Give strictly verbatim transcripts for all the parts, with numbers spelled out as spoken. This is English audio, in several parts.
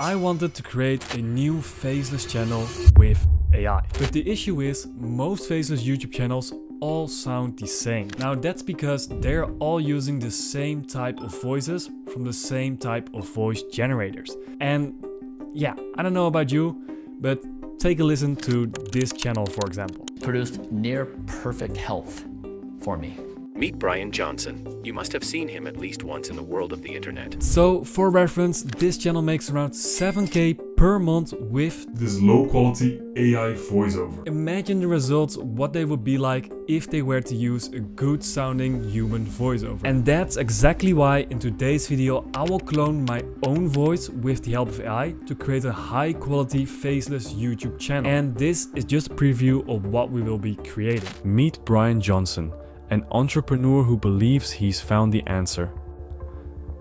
I wanted to create a new faceless channel with A I. But the issue is, most faceless YouTube channels all sound the same. Now that's because they're all using the same type of voices from the same type of voice generators. And yeah, I don't know about you, but take a listen to this channel, for example. Produced near perfect health for me. Meet Brian Johnson. You must have seen him at least once in the world of the internet. So for reference, this channel makes around seven K per month with this low quality A I voiceover. Imagine the results, what they would be like if they were to use a good sounding human voiceover. And that's exactly why in today's video I will clone my own voice with the help of A I to create a high quality faceless YouTube channel. And this is just a preview of what we will be creating. Meet Brian Johnson, an entrepreneur who believes he's found the answer.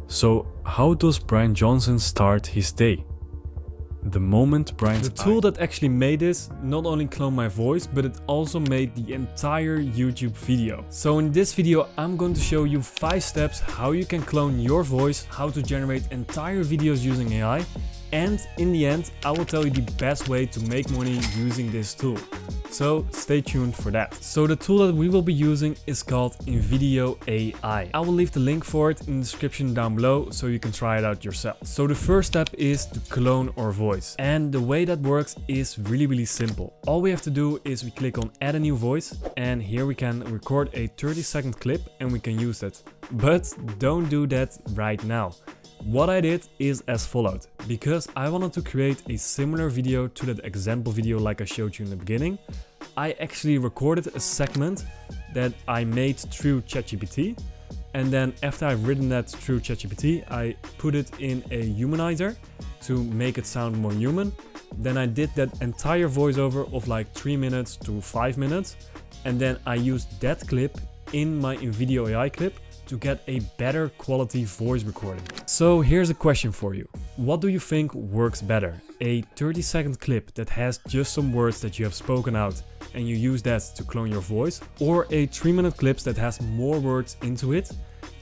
So how does Brian Johnson start his day? The moment Brian's The tool that actually made this not only cloned my voice, but it also made the entire YouTube video. So in this video, I'm going to show you five steps how you can clone your voice, how to generate entire videos using A I, and in the end, I will tell you the best way to make money using this tool. So stay tuned for that. So the tool that we will be using is called InVideo A I. I will leave the link for it in the description down below so you can try it out yourself. So the first step is to clone our voice. And the way that works is really, really simple. All we have to do is we click on add a new voice, and here we can record a thirty second clip and we can use that. But don't do that right now. What I did is as followed. Because I wanted to create a similar video to that example video like I showed you in the beginning, I actually recorded a segment that I made through ChatGPT, and then after I've written that through ChatGPT, I put it in a humanizer to make it sound more human. Then I did that entire voiceover of like three minutes to five minutes, and then I used that clip in my InVideo A I clip to get a better quality voice recording. So here's a question for you. What do you think works better? A thirty second clip that has just some words that you have spoken out and you use that to clone your voice, or a three minute clip that has more words into it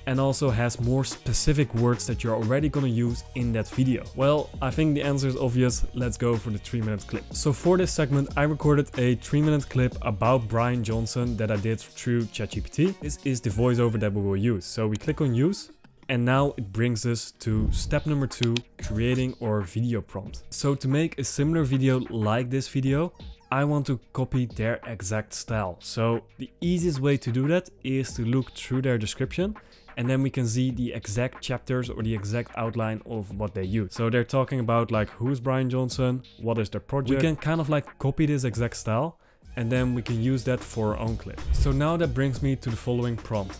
and also has more specific words that you're already gonna use in that video? Well, I think the answer is obvious. Let's go for the three minute clip. So for this segment, I recorded a three minute clip about Brian Johnson that I did through ChatGPT. This is the voiceover that we will use. So we click on use, and now it brings us to step number two, creating our video prompt. So to make a similar video like this video, I want to copy their exact style. So the easiest way to do that is to look through their description, and then we can see the exact chapters or the exact outline of what they use. So they're talking about like, who's Brian Johnson? What is their project? We can kind of like copy this exact style, and then we can use that for our own clip. So now that brings me to the following prompt.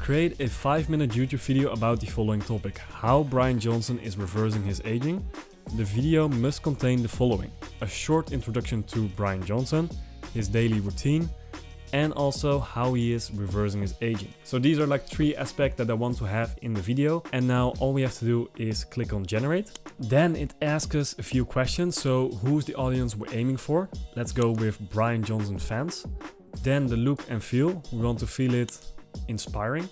Create a five minute YouTube video about the following topic: how Brian Johnson is reversing his aging. The video must contain the following: a short introduction to Brian Johnson, his daily routine, and also how he is reversing his aging. So these are like three aspects that I want to have in the video. And now all we have to do is click on generate. Then it asks us a few questions. So who's the audience we're aiming for? Let's go with Brian Johnson fans. Then the look and feel, we want to feel it inspiring.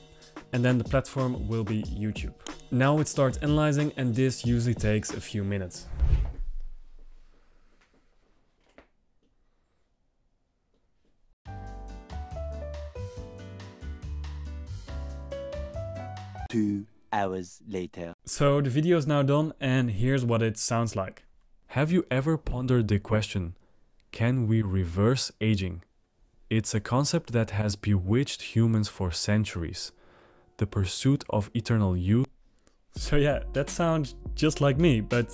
And then the platform will be YouTube. Now it starts analyzing, and this usually takes a few minutes. Two hours later. So the video is now done, and here's what it sounds like. Have you ever pondered the question, can we reverse aging? It's a concept that has bewitched humans for centuries. The pursuit of eternal youth. So yeah, that sounds just like me, but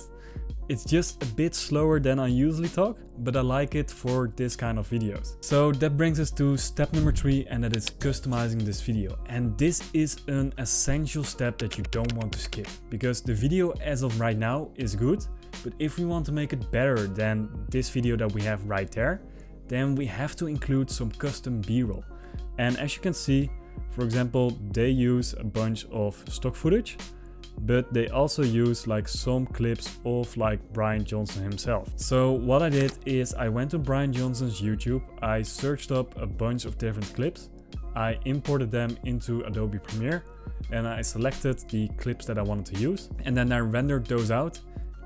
it's just a bit slower than I usually talk, but I like it for this kind of videos. So that brings us to step number three, and that is customizing this video. And this is an essential step that you don't want to skip, because the video as of right now is good, but if we want to make it better than this video that we have right there, then we have to include some custom B-roll. And as you can see, for example, they use a bunch of stock footage, but they also use like some clips of like Brian Johnson himself. So what I did is I went to Brian Johnson's YouTube, I searched up a bunch of different clips, I imported them into Adobe Premiere, and I selected the clips that I wanted to use, and then I rendered those out.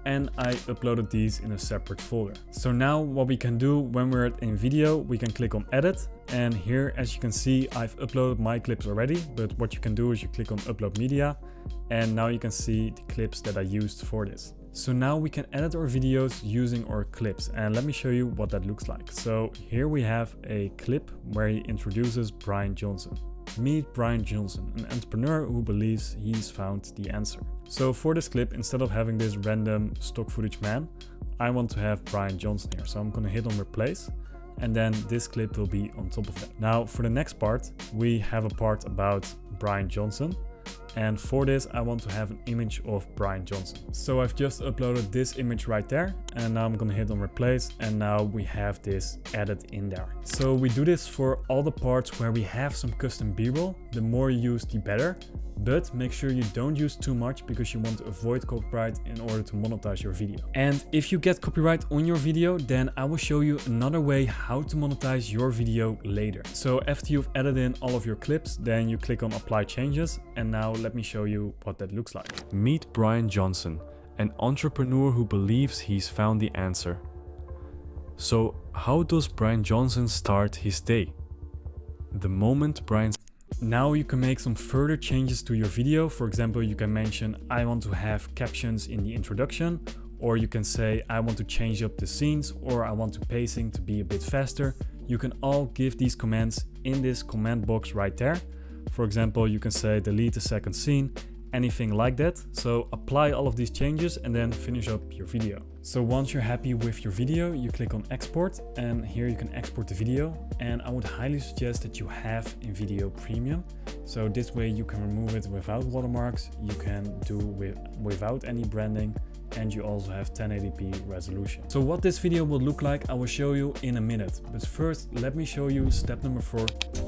and I uploaded these in a separate folder. So now what we can do when we're at InVideo, we can click on edit, and here as you can see I've uploaded my clips already, but what you can do is you click on upload media and now you can see the clips that I used for this. So now we can edit our videos using our clips, and let me show you what that looks like. So here we have a clip where he introduces Brian Johnson. Meet Brian Johnson, an entrepreneur who believes he's found the answer. So for this clip, instead of having this random stock footage man, I want to have Brian Johnson here. So I'm gonna hit on replace, and then this clip will be on top of that. Now for the next part, we have a part about Brian Johnson. And for this, I want to have an image of Brian Johnson. So I've just uploaded this image right there, and now I'm gonna hit on replace, and now we have this added in there. So we do this for all the parts where we have some custom B-roll. The more you use, the better, but make sure you don't use too much because you want to avoid copyright in order to monetize your video. And if you get copyright on your video, then I will show you another way how to monetize your video later. So after you've added in all of your clips, then you click on apply changes, and now let's Let me show you what that looks like. Meet Brian Johnson, an entrepreneur who believes he's found the answer. So how does Brian Johnson start his day? The moment Brian... Now you can make some further changes to your video. For example, you can mention, I want to have captions in the introduction, or you can say, I want to change up the scenes, or I want the pacing to be a bit faster. You can all give these commands in this command box right there. For example, you can say delete the second scene, anything like that. So apply all of these changes and then finish up your video. So once you're happy with your video, you click on export, and here you can export the video. And I would highly suggest that you have InVideo Premium. So this way you can remove it without watermarks, you can do with, without any branding, and you also have ten eighty p resolution. So what this video will look like, I will show you in a minute. But first, let me show you step number four,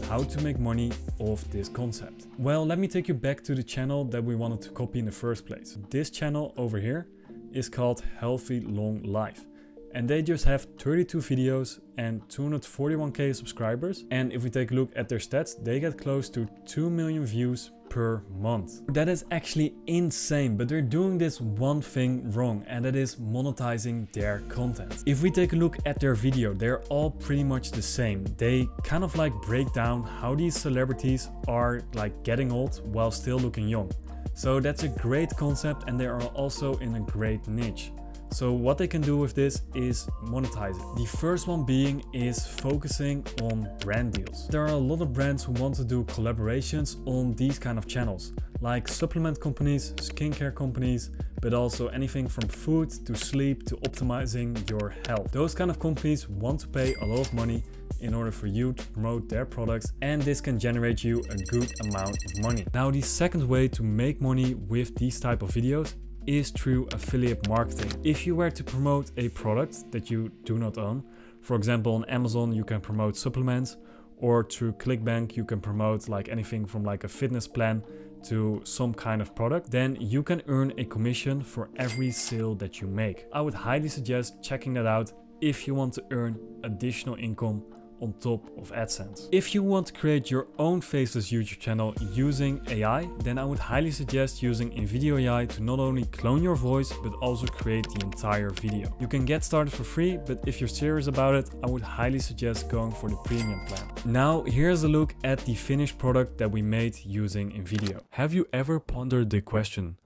how to make money off this concept. Well, let me take you back to the channel that we wanted to copy in the first place. This channel over here is called Healthy Long Life. And they just have thirty-two videos and two hundred forty-one K subscribers. And if we take a look at their stats, they get close to two million views per month. That is actually insane, but they're doing this one thing wrong, and that is monetizing their content. If we take a look at their video, they're all pretty much the same. They kind of like break down how these celebrities are like getting old while still looking young. So that's a great concept, and they are also in a great niche. So what they can do with this is monetize it. The first one being is focusing on brand deals. There are a lot of brands who want to do collaborations on these kind of channels, like supplement companies, skincare companies, but also anything from food to sleep to optimizing your health. Those kind of companies want to pay a lot of money in order for you to promote their products, and this can generate you a good amount of money. Now, the second way to make money with these type of videos is through affiliate marketing. If you were to promote a product that you do not own, for example on Amazon you can promote supplements, or through ClickBank you can promote like anything from like a fitness plan to some kind of product, then you can earn a commission for every sale that you make. I would highly suggest checking that out if you want to earn additional income on top of AdSense. If you want to create your own faceless YouTube channel using A I, then I would highly suggest using InVideo A I to not only clone your voice, but also create the entire video. You can get started for free, but if you're serious about it, I would highly suggest going for the premium plan. Now, here's a look at the finished product that we made using InVideo. Have you ever pondered the question,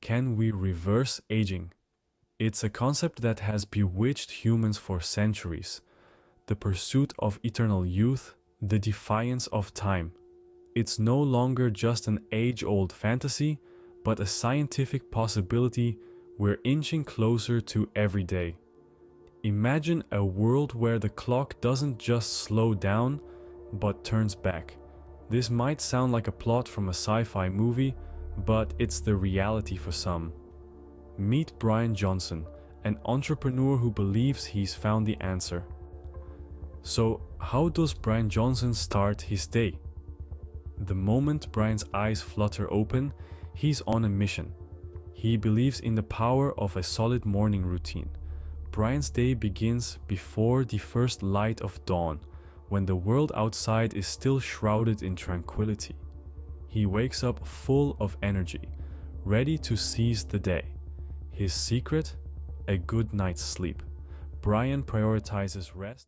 can we reverse aging? It's a concept that has bewitched humans for centuries. The pursuit of eternal youth, the defiance of time. It's no longer just an age-old fantasy, but a scientific possibility we're inching closer to every day. Imagine a world where the clock doesn't just slow down, but turns back. This might sound like a plot from a sci-fi movie, but it's the reality for some. Meet Brian Johnson, an entrepreneur who believes he's found the answer. So, how does Brian Johnson start his day? The moment Brian's eyes flutter open, he's on a mission. He believes in the power of a solid morning routine. Brian's day begins before the first light of dawn, when the world outside is still shrouded in tranquility. He wakes up full of energy, ready to seize the day. His secret? a good night's sleep. Brian prioritizes rest.